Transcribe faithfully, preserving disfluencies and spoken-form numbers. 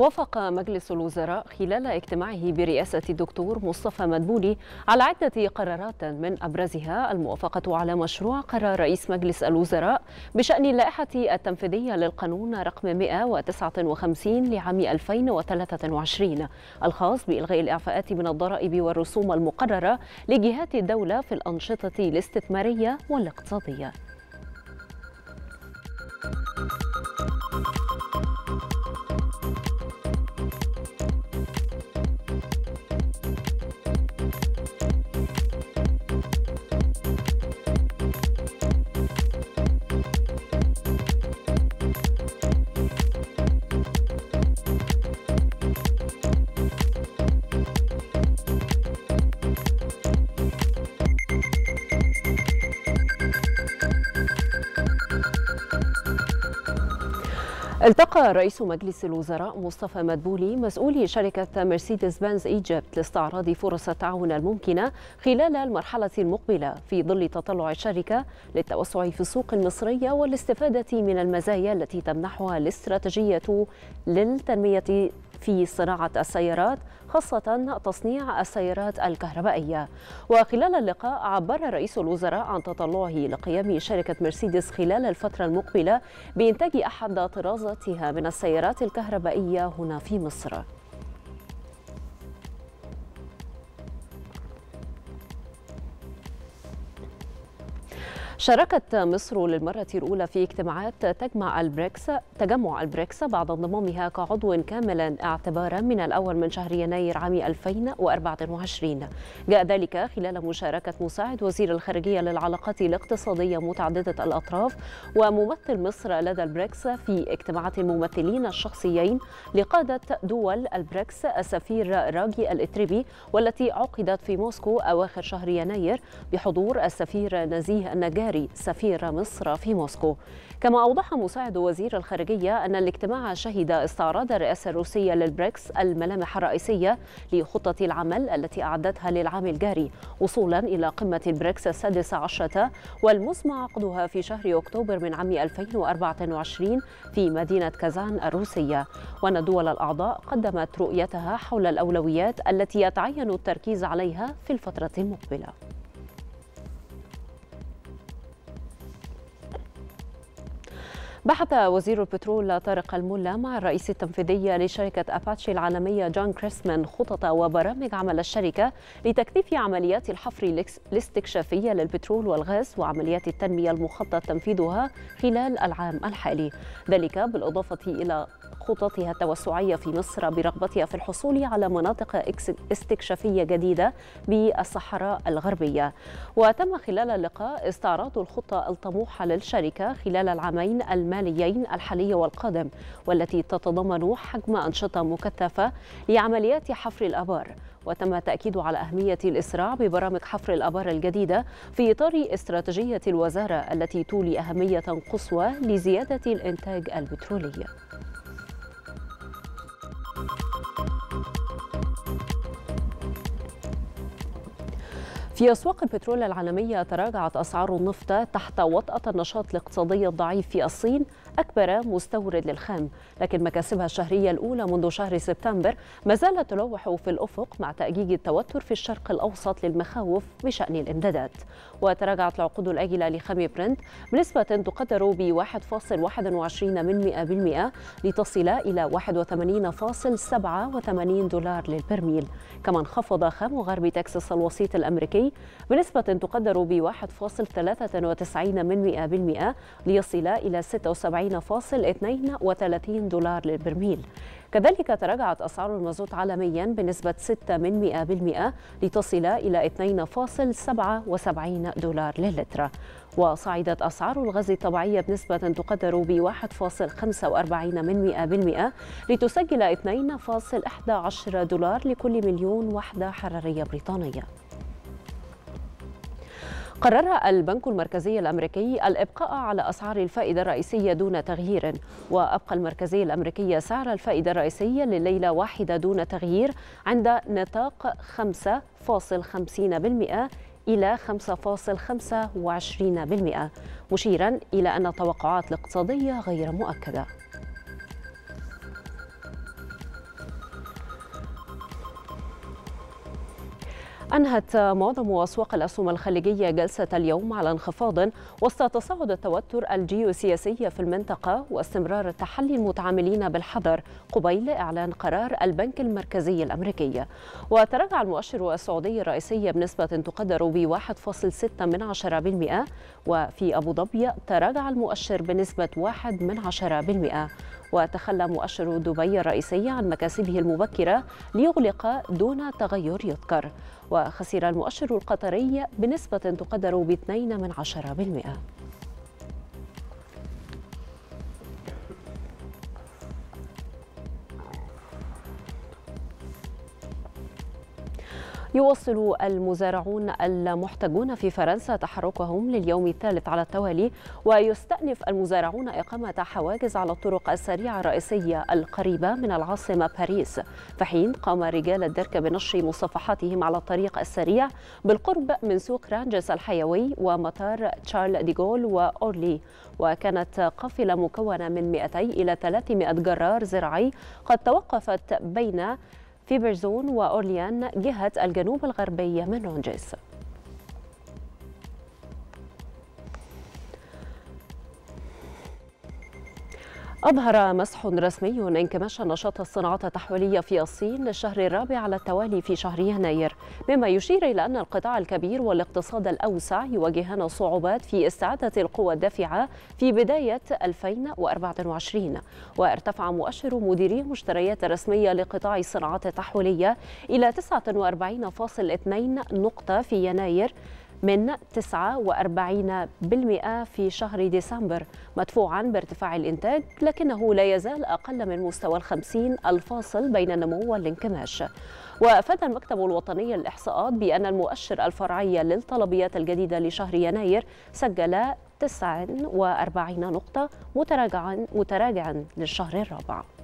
وافق مجلس الوزراء خلال اجتماعه برئاسة الدكتور مصطفى مدبولي على عدة قرارات من أبرزها الموافقة على مشروع قرار رئيس مجلس الوزراء بشأن اللائحة التنفيذية للقانون رقم مئة وتسعة وخمسين لعام ألفين وثلاثة وعشرين الخاص بإلغاء الإعفاءات من الضرائب والرسوم المقررة لجهات الدولة في الأنشطة الاستثمارية والاقتصادية. التقى رئيس مجلس الوزراء مصطفى مدبولي مسؤولي شركة مرسيدس بانز ايجبت لاستعراض فرص التعاون الممكنة خلال المرحلة المقبلة في ظل تطلع الشركة للتوسع في السوق المصرية والاستفادة من المزايا التي تمنحها الاستراتيجية للتنمية في صناعة السيارات، خاصة تصنيع السيارات الكهربائية. وخلال اللقاء عبر رئيس الوزراء عن تطلعه لقيام شركة مرسيدس خلال الفترة المقبلة بإنتاج أحد طرازاتها من السيارات الكهربائية هنا في مصر. شاركت مصر للمرة الأولى في اجتماعات تجمع البريكس تجمع البريكس بعد انضمامها كعضو كاملا اعتبارا من الأول من شهر يناير عام ألفين وأربعة وعشرين. جاء ذلك خلال مشاركة مساعد وزير الخارجية للعلاقات الاقتصادية متعددة الأطراف وممثل مصر لدى البريكس في اجتماعات الممثلين الشخصيين لقادة دول البريكس السفير راجي الإتريبي، والتي عقدت في موسكو أواخر شهر يناير بحضور السفير نزيه النجاري سفير مصر في موسكو. كما أوضح مساعد وزير الخارجية أن الاجتماع شهد استعراض الرئاسة الروسية للبريكس الملامح الرئيسية لخطة العمل التي أعدتها للعام الجاري وصولا إلى قمة البريكس السادسة عشرة والمزمع عقدها في شهر أكتوبر من عام ألفين وأربعة وعشرين في مدينة كازان الروسية. وأن الدول الأعضاء قدمت رؤيتها حول الأولويات التي يتعين التركيز عليها في الفترة المقبلة. بحث وزير البترول طارق الملا مع الرئيس التنفيذي لشركة أباتشي العالمية جون كريسمان خطط وبرامج عمل الشركة لتكثيف عمليات الحفر الاستكشافية للبترول والغاز وعمليات التنمية المخطط تنفيذها خلال العام الحالي، ذلك بالإضافة إلى خططها التوسعية في مصر برغبتها في الحصول على مناطق استكشافية جديدة بالصحراء الغربية. وتم خلال اللقاء استعراض الخطة الطموحة للشركة خلال العامين الماليين الحالي والقادم، والتي تتضمن حجم أنشطة مكثفة لعمليات حفر الآبار. وتم التأكيد على أهمية الإسراع ببرامج حفر الآبار الجديدة في إطار استراتيجية الوزارة التي تولي أهمية قصوى لزيادة الإنتاج البترولي. في أسواق البترول العالمية تراجعت أسعار النفط تحت وطأة النشاط الاقتصادي الضعيف في الصين أكبر مستورد للخام، لكن مكاسبها الشهرية الأولى منذ شهر سبتمبر ما زالت تلوح في الأفق مع تأجيج التوتر في الشرق الأوسط للمخاوف بشأن الإمدادات. وتراجعت العقود الآجلة لخام برنت بنسبة تقدر ب واحد فاصل واحد وعشرين من مئة بالمئة لتصل إلى واحد وثمانين فاصل سبعة وثمانين دولار للبرميل. كما انخفض خام غرب تكساس الوسيط الأمريكي بنسبة تقدر ب واحد فاصل ثلاثة وتسعين من مئة بالمئة ليصل إلى ستة وسبعين فاصل اثنين وثلاثين دولار للبرميل. كذلك تراجعت أسعار المازوت عالميا بنسبة ستة من مئة بالمئة لتصل إلى اثنين فاصل سبعة وسبعين دولار للتر. وصعدت أسعار الغاز الطبيعي بنسبة تقدر ب واحد فاصل خمسة وأربعين من مئة بالمئة لتسجل اثنين فاصل واحد واحد دولار لكل مليون وحدة حرارية بريطانية. قرر البنك المركزي الأمريكي الإبقاء على أسعار الفائدة الرئيسية دون تغيير، وأبقى المركزي الأمريكي سعر الفائدة الرئيسية لليلة واحدة دون تغيير عند نطاق خمسة فاصل خمسين بالمئة إلى خمسة فاصل خمسة وعشرين بالمئة، مشيرا إلى أن التوقعات الاقتصادية غير مؤكدة. أنهت معظم أسواق الأسهم الخليجية جلسة اليوم على انخفاض وسط تصاعد التوتر الجيوسياسي في المنطقة واستمرار تحلي المتعاملين بالحذر قبيل إعلان قرار البنك المركزي الأمريكي. وتراجع المؤشر السعودي الرئيسي بنسبة تقدر ب واحد فاصل ستة بالمئة وفي أبو ظبي تراجع المؤشر بنسبة واحد بالمئة. وتخلى مؤشر دبي الرئيسي عن مكاسبه المبكرة ليغلق دون تغير يذكر. وخسر المؤشر القطري بنسبة تقدر ب اثنين بالمئة. يواصل المزارعون المحتجون في فرنسا تحركهم لليوم الثالث على التوالي، ويستأنف المزارعون إقامة حواجز على الطرق السريعة الرئيسية القريبة من العاصمة باريس، في حين قام رجال الدرك بنشر مصفحاتهم على الطريق السريع بالقرب من سوق رانجس الحيوي ومطار تشارل ديغول وأورلي. وكانت قافلة مكونة من مئتين إلى ثلاثمئة جرار زراعي قد توقفت بين في برزون وأورليان جهة الجنوب الغربية من رانجس. أظهر مسح رسمي انكماش نشاط الصناعات التحويلية في الصين للشهر الرابع على التوالي في شهر يناير، مما يشير إلى أن القطاع الكبير والاقتصاد الأوسع يواجهان صعوبات في استعادة القوى الدافعة في بداية ألفين وأربعة وعشرين. وارتفع مؤشر مديري المشتريات الرسمية لقطاع الصناعات التحويلية إلى تسعة وأربعين فاصل اثنين نقطة في يناير من تسعة وأربعين بالمئة في شهر ديسمبر، مدفوعا بارتفاع الإنتاج، لكنه لا يزال أقل من مستوى الخمسين الفاصل بين النمو والانكماش. وأفاد المكتب الوطني للإحصاءات بأن المؤشر الفرعي للطلبيات الجديدة لشهر يناير سجل تسعة وأربعين نقطة متراجعا متراجعا للشهر الرابع.